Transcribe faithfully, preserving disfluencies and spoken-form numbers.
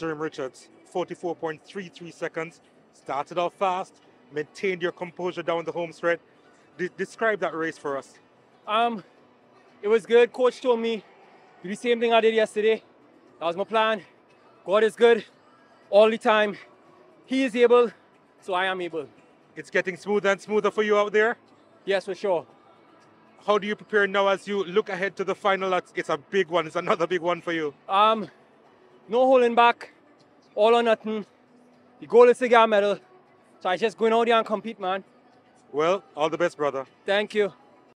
Jereem Richards, forty-four point three three seconds. Started off fast, maintained your composure down the home stretch. De- describe that race for us. Um, it was good. Coach told me, do the same thing I did yesterday. That was my plan. God is good all the time. He is able, so I am able. It's getting smoother and smoother for you out there? Yes, for sure. How do you prepare now as you look ahead to the final? It's a big one. It's another big one for you. Um, no holding back. All or nothing. The goal is to get a medal. So I just going out there and compete, man. Well, all the best, brother. Thank you.